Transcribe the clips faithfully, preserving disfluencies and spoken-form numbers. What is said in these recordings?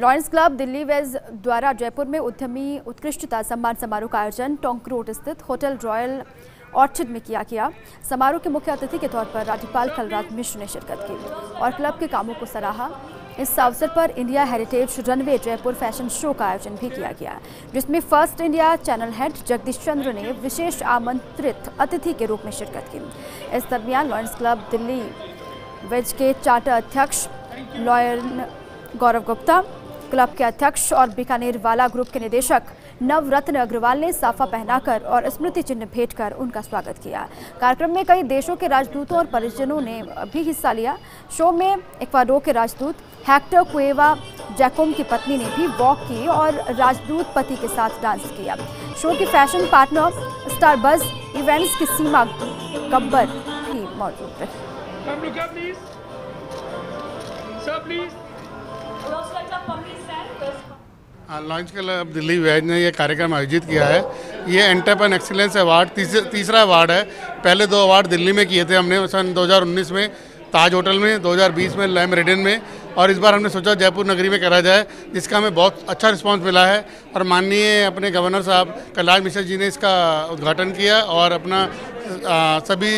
Lions club Delhi veg द्वारा जयपुर में उद्यमी उत्कृष्टता सम्मान समारोह का आयोजन टोंक रोड स्थित होटल रॉयल ऑर्चिड में किया गया। समारोह के मुख्य अतिथि के तौर पर राज्यपाल कलराज मिश्र ने शिरकत की और क्लब के कामों को सराहा। इस अवसर पर India heritage runway Jaipur fashion show का आयोजन भी किया गया, जिसमें first India channel head Jagdish Chandra ने विशेष आमंत्रित अतिथि के रूप में शिरकत की। इस दरमियान लॉयंस क्लब दिल्ली वेज के चार्टर अध्यक्ष लॉयन गौरव गुप्ता, क्लब के अध्यक्ष और बीकानेर वाला ग्रुप के निदेशक नवरत्न अग्रवाल ने साफा पहनाकर और स्मृति चिन्ह भेंट कर उनका स्वागत किया। कार्यक्रम में कई देशों के राजदूतों और परिजनों ने भी हिस्सा लिया। शो में एक्वाडो के राजदूत हैक्टर कुएवा जैकोम की पत्नी ने भी वॉक की और राजदूत पति के साथ डांस किया। शो के fashion partner star bus events की सीमा भी मौजूद रही। लॉयंस क्लब दिल्ली वेज ने ये कार्यक्रम आयोजित किया है। ये एंटरप्रेन एक्सीलेंस अवार्ड तीस, तीसरा अवार्ड है। पहले दो अवार्ड दिल्ली में किए थे हमने, सन दो हज़ार उन्नीस में ताज होटल में, दो हज़ार बीस में लैम रेडन में, और इस बार हमने सोचा जयपुर नगरी में करा जाए, जिसका हमें बहुत अच्छा रिस्पांस मिला है। और माननीय अपने गवर्नर साहब कैलाश मिश्र जी ने इसका उद्घाटन किया और अपना आ, सभी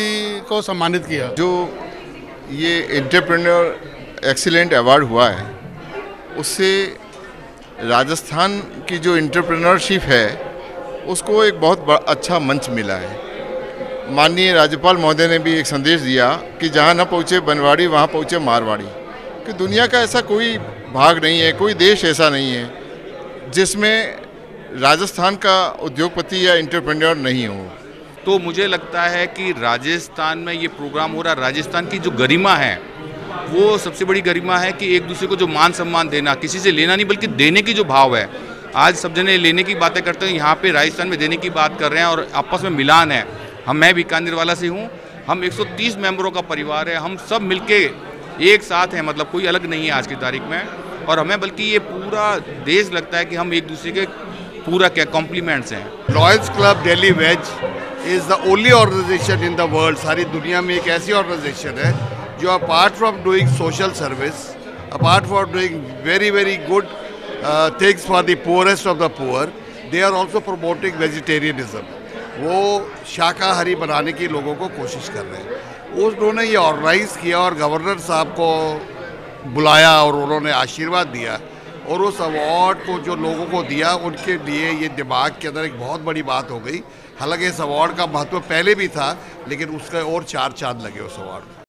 को सम्मानित किया। जो ये एंटरप्रेन्योर एक्सीलेंट अवार्ड हुआ है, उससे राजस्थान की जो एंटरप्रेन्योरशिप है उसको एक बहुत अच्छा मंच मिला है। माननीय राज्यपाल महोदय ने भी एक संदेश दिया कि जहाँ न पहुँचे बनवाड़ी वहाँ पहुँचे मारवाड़ी, कि दुनिया का ऐसा कोई भाग नहीं है, कोई देश ऐसा नहीं है जिसमें राजस्थान का उद्योगपति या एंटरप्रेन्योर नहीं हो। तो मुझे लगता है कि राजस्थान में ये प्रोग्राम हो रहा, राजस्थान की जो गरिमा है वो सबसे बड़ी गरिमा है कि एक दूसरे को जो मान सम्मान देना, किसी से लेना नहीं बल्कि देने की जो भाव है। आज सब जने लेने की बातें करते हैं, यहाँ पे राजस्थान में देने की बात कर रहे हैं और आपस में मिलान है। हम मैं बीकानेर वाला से हूँ, हम एक सौ तीस मेंबरों का परिवार है, हम सब मिलके एक साथ हैं, मतलब कोई अलग नहीं है आज की तारीख में। और हमें बल्कि ये पूरा देश लगता है कि हम एक दूसरे के पूरा क्या कॉम्प्लीमेंट्स हैं। Lions club Delhi veg is the only organisation in the world, सारी दुनिया में एक ऐसी ऑर्गेनाइजेशन है जो apart from doing social service, apart from doing very very good things for the poorest of the poor, they are also promoting vegetarianism. वो शाकाहारी बनाने की लोगों को कोशिश कर रहे हैं। उन्होंने ये ऑर्गेनाइज़ किया और गवर्नर साहब को बुलाया और उन्होंने आशीर्वाद दिया और उस अवार्ड को जो लोगों को दिया उनके लिए ये दिमाग के अंदर एक बहुत बड़ी बात हो गई। हालांकि इस अवार्ड का महत्व पहले भी था, लेकिन उसका और चार चांद लगे उस अवार्ड को।